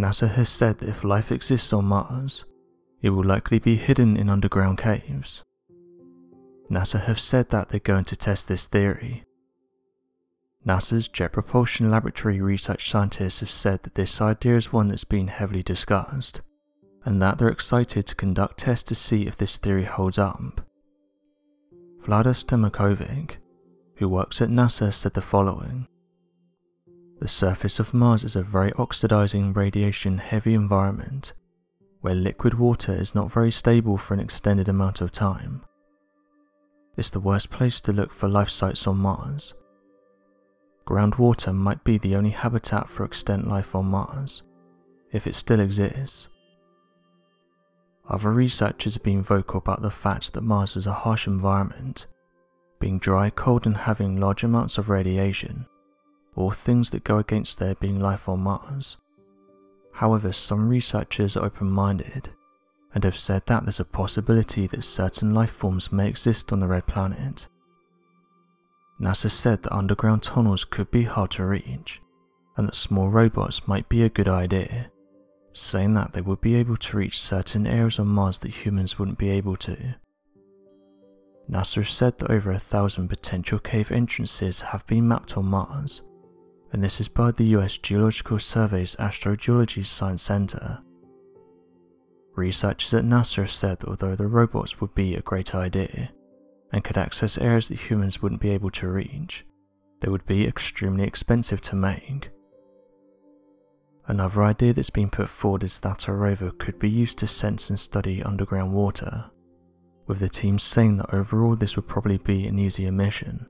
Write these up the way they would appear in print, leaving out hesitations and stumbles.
NASA has said that if life exists on Mars, it will likely be hidden in underground caves. NASA have said that they're going to test this theory. NASA's Jet Propulsion Laboratory research scientists have said that this idea is one that's been heavily discussed, and that they're excited to conduct tests to see if this theory holds up. Vladislav Stamakovic, who works at NASA, said the following. The surface of Mars is a very oxidizing, radiation-heavy environment, where liquid water is not very stable for an extended amount of time. It's the worst place to look for life sites on Mars. Groundwater might be the only habitat for extant life on Mars, if it still exists. Other researchers have been vocal about the fact that Mars is a harsh environment, being dry, cold and having large amounts of radiation, all things that go against there being life on Mars. However, some researchers are open-minded, and have said that there's a possibility that certain life forms may exist on the Red Planet. NASA said that underground tunnels could be hard to reach, and that small robots might be a good idea, saying that they would be able to reach certain areas on Mars that humans wouldn't be able to. NASA has said that over 1,000 potential cave entrances have been mapped on Mars, and this is by the U.S. Geological Survey's Astrogeology Science Center. Researchers at NASA have said that although the robots would be a great idea, and could access areas that humans wouldn't be able to reach, they would be extremely expensive to make. Another idea that's been put forward is that a rover could be used to sense and study underground water, with the team saying that overall this would probably be an easier mission.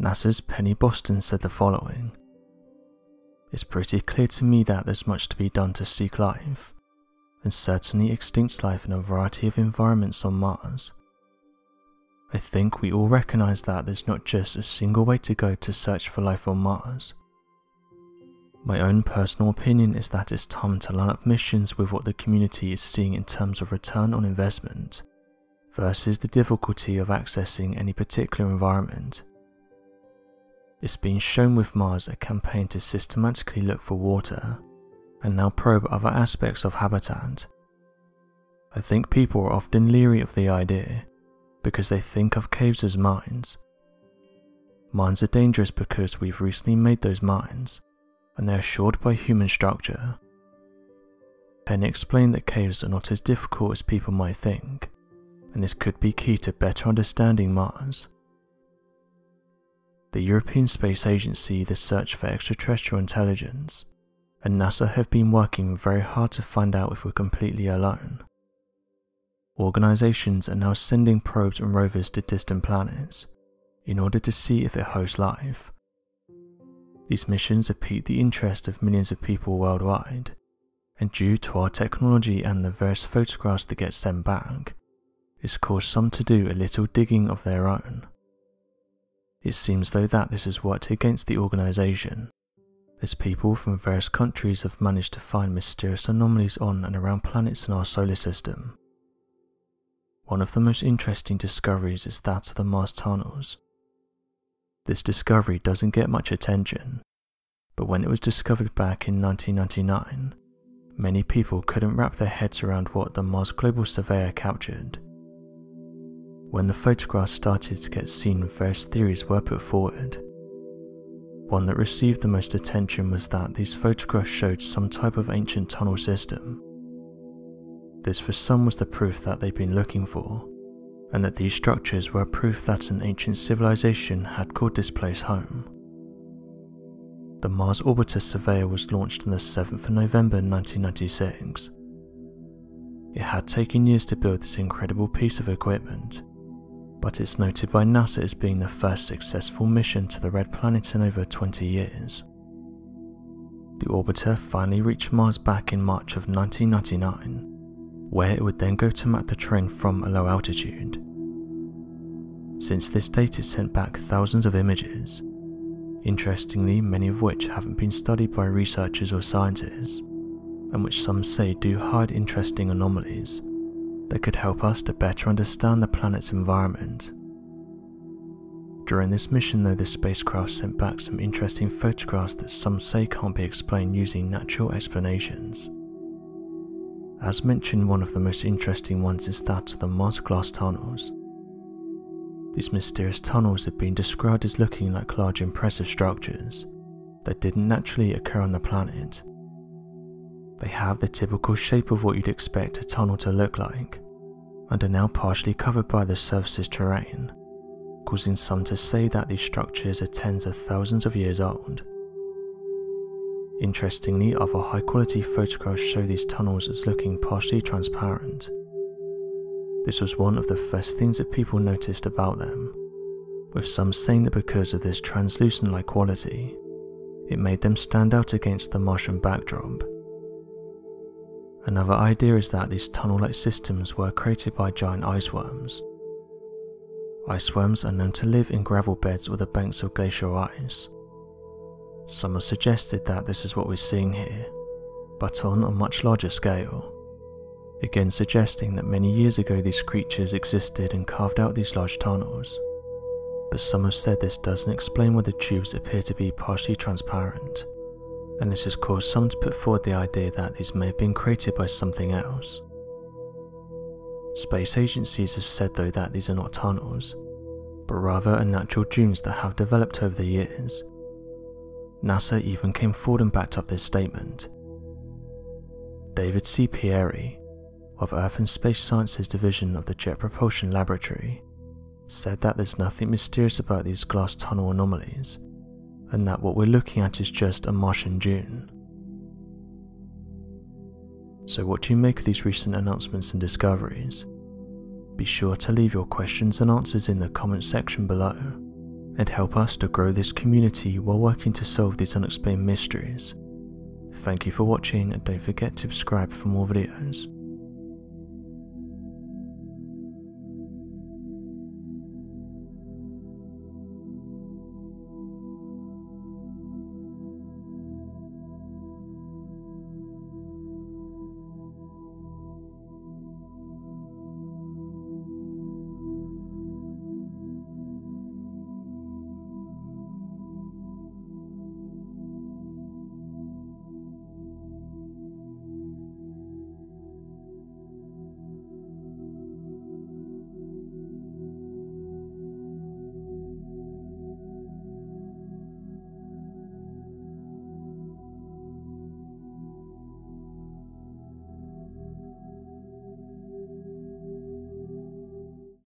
NASA's Penny Boston said the following. It's pretty clear to me that there's much to be done to seek life, and certainly extinct life in a variety of environments on Mars. I think we all recognise that there's not just a single way to go to search for life on Mars. My own personal opinion is that it's time to line up missions with what the community is seeing in terms of return on investment, versus the difficulty of accessing any particular environment. It's been shown with Mars a campaign to systematically look for water, and now probe other aspects of habitat. I think people are often leery of the idea, because they think of caves as mines. Mines are dangerous because we've recently made those mines, and they are shored by human structure. Penny explained that caves are not as difficult as people might think, and this could be key to better understanding Mars. The European Space Agency, the Search for Extraterrestrial Intelligence, and NASA have been working very hard to find out if we're completely alone. Organisations are now sending probes and rovers to distant planets, in order to see if it hosts life. These missions have piqued the interest of millions of people worldwide, and due to our technology and the various photographs that get sent back, it's caused some to do a little digging of their own. It seems though that this has worked against the organisation, as people from various countries have managed to find mysterious anomalies on and around planets in our solar system. One of the most interesting discoveries is that of the Mars tunnels. This discovery doesn't get much attention, but when it was discovered back in 1999, many people couldn't wrap their heads around what the Mars Global Surveyor captured. When the photographs started to get seen, various theories were put forward. One that received the most attention was that these photographs showed some type of ancient tunnel system. This for some was the proof that they'd been looking for, and that these structures were proof that an ancient civilization had called this place home. The Mars Orbiter Surveyor was launched on the 7th of November 1996. It had taken years to build this incredible piece of equipment, but it's noted by NASA as being the first successful mission to the Red Planet in over 20 years. The orbiter finally reached Mars back in March of 1999. Where it would then go to map the terrain from a low altitude. Since this date, it sent back thousands of images, interestingly many of which haven't been studied by researchers or scientists, and which some say do hide interesting anomalies that could help us to better understand the planet's environment. During this mission though, the spacecraft sent back some interesting photographs that some say can't be explained using natural explanations. As mentioned, one of the most interesting ones is that of the Mars glass tunnels. These mysterious tunnels have been described as looking like large impressive structures that didn't naturally occur on the planet. They have the typical shape of what you'd expect a tunnel to look like, and are now partially covered by the surface's terrain, causing some to say that these structures are tens of thousands of years old. Interestingly, other high-quality photographs show these tunnels as looking partially transparent. This was one of the first things that people noticed about them, with some saying that because of this translucent-like quality, it made them stand out against the Martian backdrop. Another idea is that these tunnel-like systems were created by giant ice worms. Ice worms are known to live in gravel beds or the banks of glacial ice. Some have suggested that this is what we're seeing here, but on a much larger scale, again suggesting that many years ago these creatures existed and carved out these large tunnels. But some have said this doesn't explain why the tubes appear to be partially transparent, and this has caused some to put forward the idea that these may have been created by something else. Space agencies have said though that these are not tunnels, but rather are natural dunes that have developed over the years. NASA even came forward and backed up this statement. David C. Pieri, of Earth and Space Sciences Division of the Jet Propulsion Laboratory, said that there's nothing mysterious about these glass tunnel anomalies, and that what we're looking at is just a Martian dune. So what do you make of these recent announcements and discoveries? Be sure to leave your questions and answers in the comments section below, and help us to grow this community while working to solve these unexplained mysteries. Thank you for watching, and don't forget to subscribe for more videos.